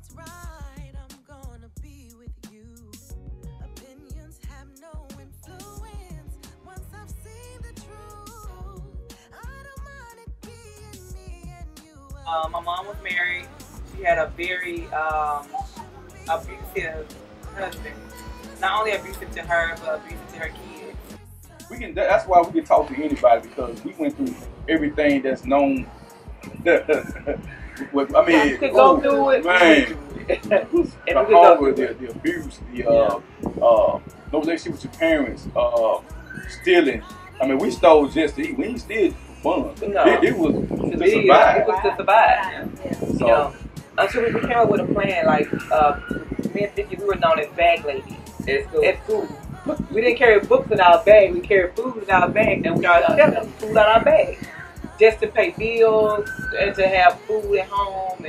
it's right, I'm gonna be with you. Opinions have no influence once I've seen the truth. I don't mind it being me and you. My mom was married. She had a very abusive husband. Not only abusive to her, but abusive to her kids. That's why we can talk to anybody, because we went through everything that's known. I mean, you could go through it, man. The hunger, the abuse, no relationship with your parents, stealing. I mean, we stole just to eat. We ain't steal for fun. No. It was to survive. It was to survive. Yeah. So, you know, until we came up with a plan, like me and Vicky, we were known as bag ladies at school. We didn't carry books in our bag. We carried food in our bag, and we started selling food out our bag. Just to pay bills and to have food at home.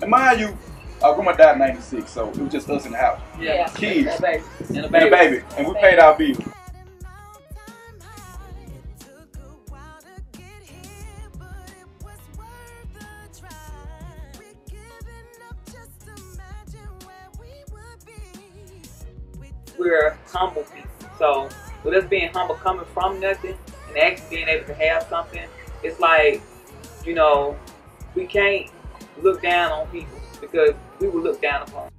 And mind you, our grandma died in '96, so it was just us in the house. Yeah. Kids. And a baby. And we paid our bills. We're humble people. So with us being humble, coming from nothing and actually being able to have something, it's like, you know, we can't look down on people because we will look down upon them.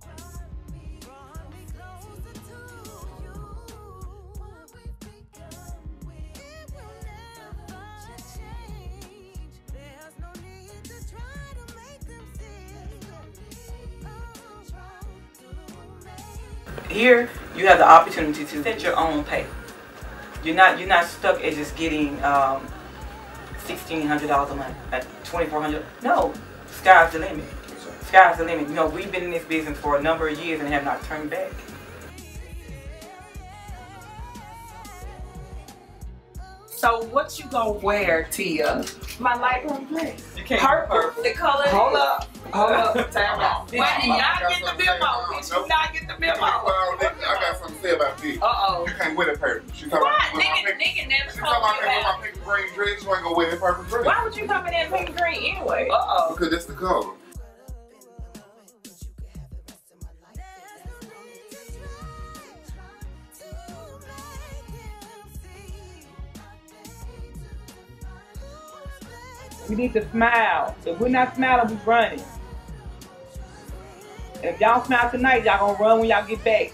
Here, you have the opportunity to set your own pay. You're not stuck at just getting $1,600 a month, at $2,400. No, sky's the limit. Sky's the limit. You know, we've been in this business for a number of years and have not turned back. So what you gonna wear, Tia? My light one black. You can't purple. The color. Hold up. Time out. Did you not get the memo? Did you not get the memo? I got something to say about this. You can't wear the purple. She's talking about nigga never told me about it. She's talking about my pink and green dress. You ain't gonna wear that purple dress. Why would you come in that pink and green anyway? Because that's the color. We need to smile. If we're not smiling, we're running. And if y'all smile tonight, y'all gonna run when y'all get back.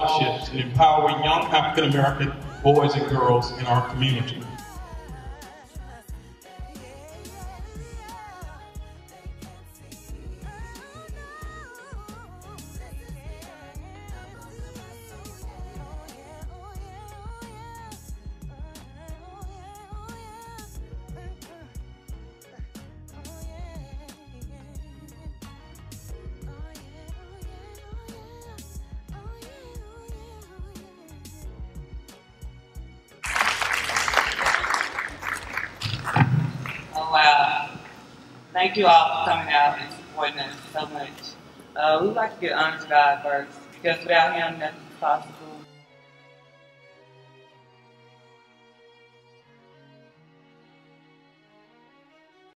And empower young African American boys and girls in our community. Thank you all for coming out and supporting us so much. We would like to get honest God first, because without Him, nothing is possible.